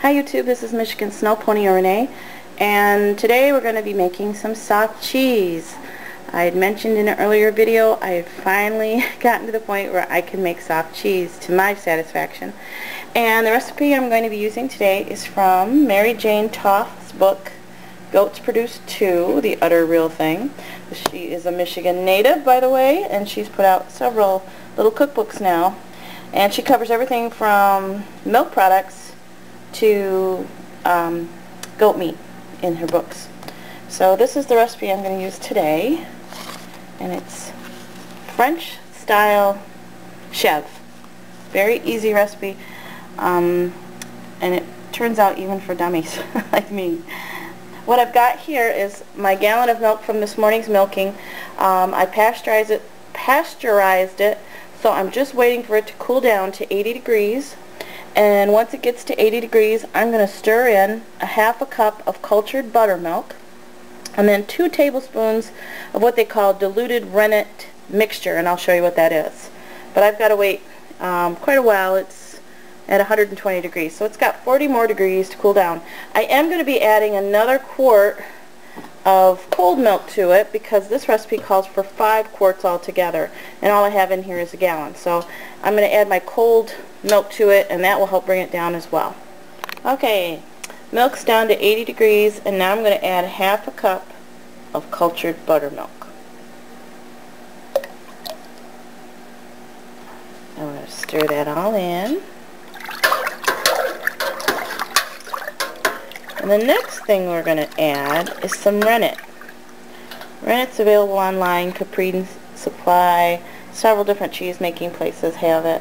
Hi YouTube, this is Michigan Snow Pony or Renee, and today we're going to be making some soft cheese. I had mentioned in an earlier video I had finally gotten to the point where I can make soft cheese to my satisfaction. And the recipe I'm going to be using today is from Mary Jane Toth's book, Goats Produce Too, The Utter Real Thing. She is a Michigan native, by the way, and she's put out several little cookbooks now. And she covers everything from milk products to goat meat in her books. So this is the recipe I'm going to use today, and it's French style Chevre. Very easy recipe, and it turns out even for dummies like me. What I've got here is my gallon of milk from this morning's milking. I pasteurized it, so I'm just waiting for it to cool down to 80 degrees. And once it gets to 80 degrees, I'm going to stir in a half a cup of cultured buttermilk and then 2 tablespoons of what they call diluted rennet mixture, and I'll show you what that is. But I've got to wait quite a while. It's at 120 degrees, so it's got 40 more degrees to cool down. I am going to be adding another quart of cold milk to it because this recipe calls for 5 quarts altogether, and all I have in here is a gallon. So I'm going to add my cold milk to it, and that will help bring it down as well. Okay, milk's down to 80 degrees, and now I'm going to add half a cup of cultured buttermilk. I'm going to stir that all in. And the next thing we're going to add is some rennet. Rennet's available online, Caprine Supply, several different cheese making places have it.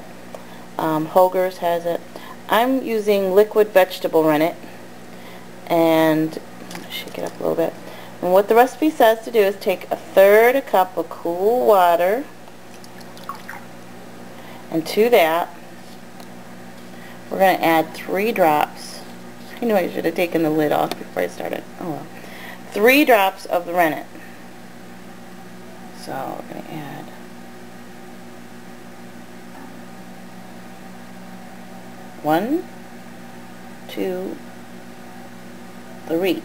Hoger's has it. I'm using liquid vegetable rennet, and I should get up a little bit. And what the recipe says to do is take 1/3 cup of cool water, and to that we're going to add 3 drops. You know, I should have taken the lid off before I started. Oh well. 3 drops of the rennet. So we're going to add. One, two, three.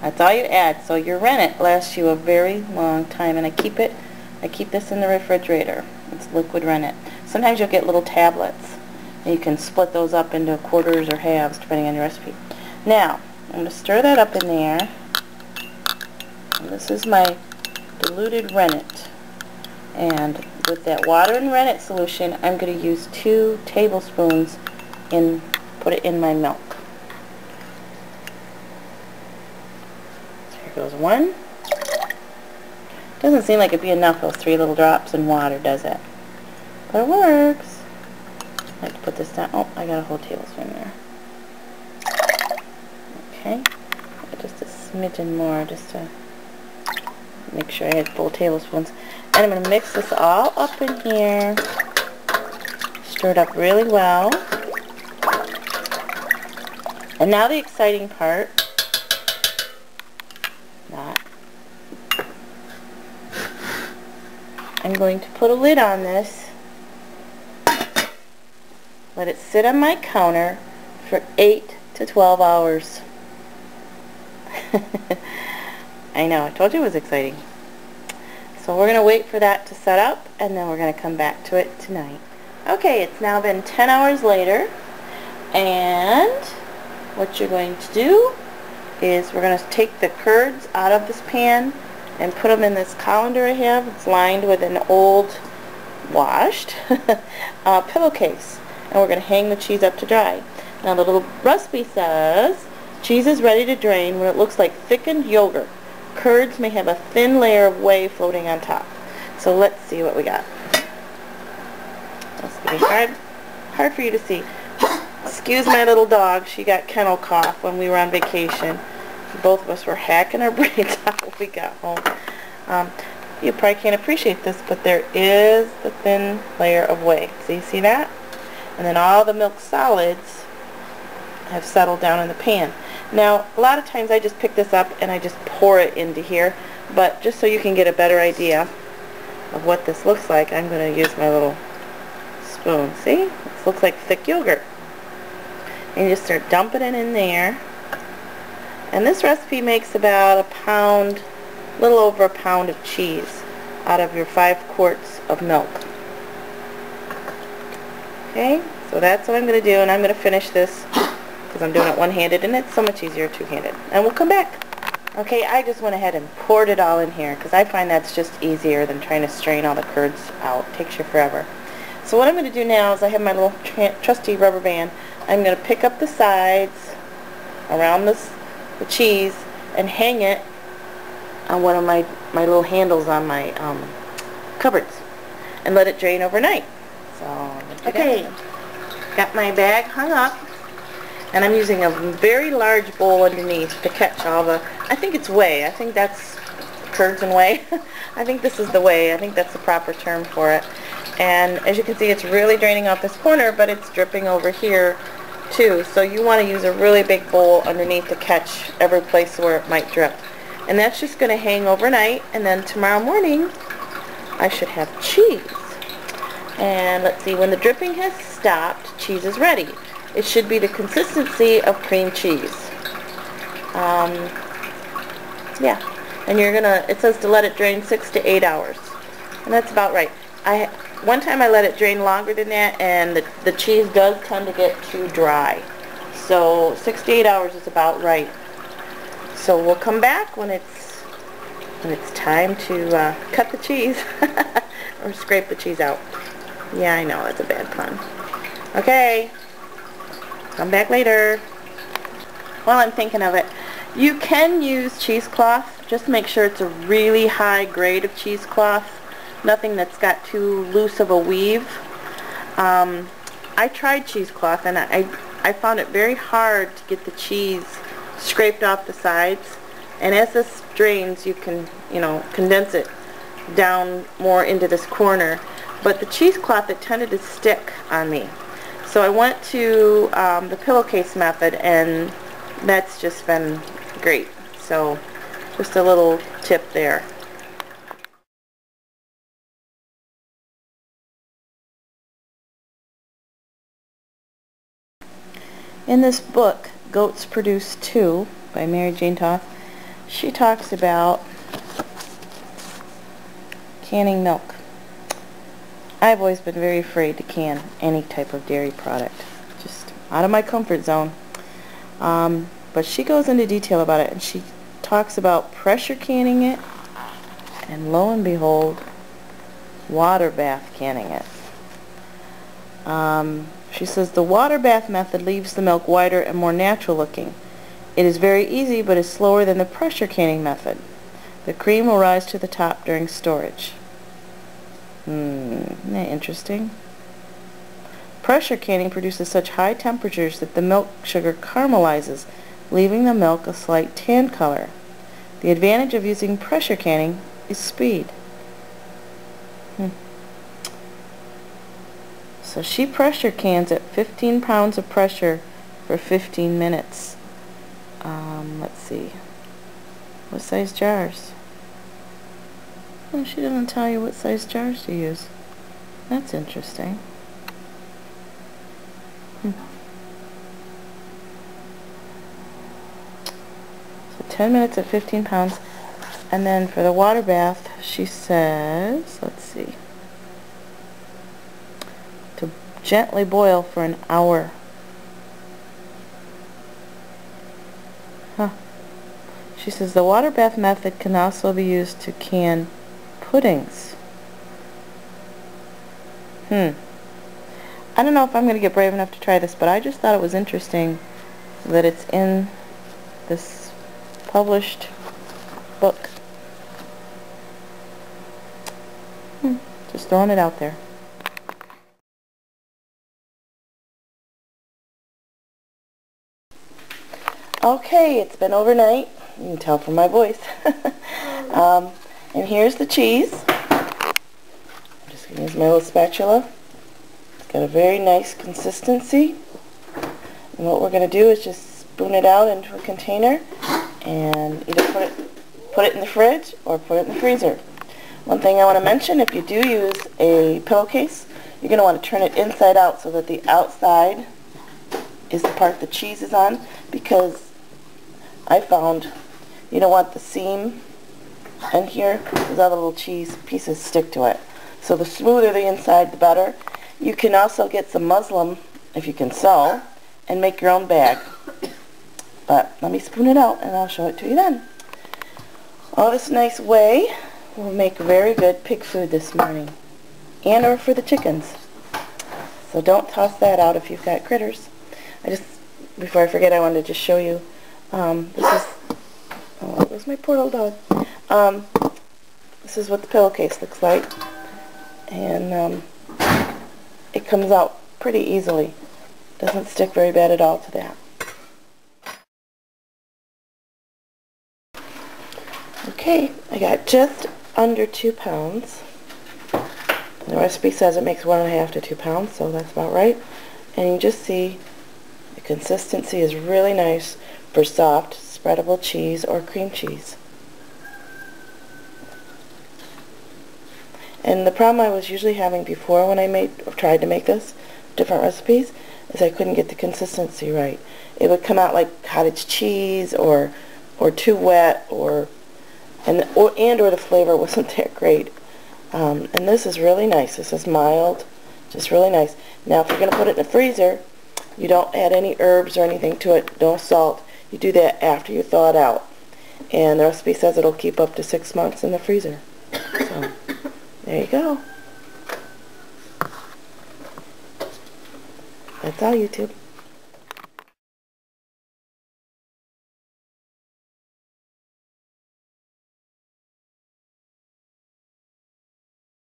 That's all you add. So your rennet lasts you a very long time, and I keep this in the refrigerator. It's liquid rennet. Sometimes you'll get little tablets. You can split those up into quarters or halves depending on your recipe. Now, I'm going to stir that up in there. And this is my diluted rennet. And with that water and rennet solution, I'm going to use 2 tablespoons and put it in my milk. So here goes 1. Doesn't seem like it'd be enough, those 3 little drops in water, does it? But it works. I have to put this down. Oh, I got a whole tablespoon there. Okay. Just a smidgen more just to make sure I had full tablespoons. And I'm going to mix this all up in here. Stir it up really well. And now the exciting part. That. I'm going to put a lid on this. Let it sit on my counter for 8 to 12 hours. I know, I told you it was exciting. So we're going to wait for that to set up, and then we're going to come back to it tonight. Okay, it's now been 10 hours later, and what you're going to do is we're going to take the curds out of this pan and put them in this colander I have. It's lined with an old, washed pillowcase. And we're going to hang the cheese up to dry. Now the little recipe says cheese is ready to drain when it looks like thickened yogurt. Curds may have a thin layer of whey floating on top. So let's see what we got. That's going to be hard for you to see. Excuse my little dog. She got kennel cough when we were on vacation. Both of us were hacking our brains out when we got home. You probably can't appreciate this, but there is the thin layer of whey. So you see that? And then all the milk solids have settled down in the pan. Now, a lot of times I just pick this up and I just pour it into here, but just so you can get a better idea of what this looks like, I'm going to use my little spoon. See? This looks like thick yogurt. and you just start dumping it in there. And this recipe makes about a pound, a little over a pound of cheese out of your 5 quarts of milk. Okay, so that's what I'm going to do, and I'm going to finish this because I'm doing it one-handed, and it's so much easier two-handed. And we'll come back. Okay, I just went ahead and poured it all in here because I find that's just easier than trying to strain all the curds out. It takes you forever. So what I'm going to do now is I have my little trusty rubber band. I'm going to pick up the sides around the cheese and hang it on one of my little handles on my cupboards and let it drain overnight. So, okay, got my bag hung up, and I'm using a very large bowl underneath to catch all the, I think it's whey, I think that's curds and whey. I think this is the whey, I think that's the proper term for it. And as you can see, it's really draining off this corner, but it's dripping over here too. So you want to use a really big bowl underneath to catch every place where it might drip. And that's just going to hang overnight, and then tomorrow morning I should have cheese. And let's see, when the dripping has stopped, cheese is ready. It should be the consistency of cream cheese. Yeah, and you're gonna, it says to let it drain 6 to 8 hours, and that's about right. One time I let it drain longer than that, and the cheese does tend to get too dry. So 6 to 8 hours is about right. So we'll come back when it's time to cut the cheese or scrape the cheese out. Yeah, I know, that's a bad pun. Okay, come back later. While I'm thinking of it, you can use cheesecloth. Just make sure it's a really high grade of cheesecloth, nothing that's got too loose of a weave. I tried cheesecloth, and I found it very hard to get the cheese scraped off the sides, and as this drains you can, you know, condense it down more into this corner, but the cheesecloth, it tended to stick on me. So I went to the pillowcase method, and that's just been great. So just a little tip there. In this book, Goats Produce Too, by Mary Jane Toth, she talks about canning milk. I've always been very afraid to can any type of dairy product. Just out of my comfort zone. But she goes into detail about it, and she talks about pressure canning it, and lo and behold, water bath canning it. She says the water bath method leaves the milk whiter and more natural looking. It is very easy, but is slower than the pressure canning method. The cream will rise to the top during storage. Isn't that interesting? Pressure canning produces such high temperatures that the milk sugar caramelizes, leaving the milk a slight tan color. The advantage of using pressure canning is speed. So she pressure cans at 15 pounds of pressure for 15 minutes. Let's see. What size jars? Well, she doesn't tell you what size jars to use. That's interesting. So 10 minutes at 15 pounds. And then for the water bath, she says, let's see, to gently boil for an hour. Huh. She says the water bath method can also be used to can puddings. I don't know if I'm going to get brave enough to try this, but I just thought it was interesting that it's in this published book. Just throwing it out there. Okay, it's been overnight. You can tell from my voice. And here's the cheese. I'm just going to use my little spatula. It's got a very nice consistency. And what we're going to do is just spoon it out into a container and either put it in the fridge or put it in the freezer. One thing I want to mention, if you do use a pillowcase, you're going to want to turn it inside out so that the outside is the part the cheese is on, because I found you don't want the seam in here because all the little cheese pieces stick to it. So the smoother the inside, the better. You can also get some muslin, if you can sew, and make your own bag. But let me spoon it out and I'll show it to you then. All this nice whey will make very good pig food this morning, and or for the chickens. So don't toss that out if you've got critters. Before I forget, I wanted to just show you, oh, it was my poor old dog. This is what the pillowcase looks like, and it comes out pretty easily. Doesn't stick very bad at all to that. Okay, I got just under 2 pounds. The recipe says it makes 1.5 to 2 pounds, so that's about right. And you can just see the consistency is really nice for soft, spreadable cheese or cream cheese. And the problem I was usually having before when I tried to make this, different recipes, is I couldn't get the consistency right. It would come out like cottage cheese or too wet, or the flavor wasn't that great. And this is really nice. This is mild, just really nice. Now if you're going to put it in the freezer, you don't add any herbs or anything to it, no salt. You do that after you thaw it out. And the recipe says it'll keep up to 6 months in the freezer. So, there you go. That's all, YouTube.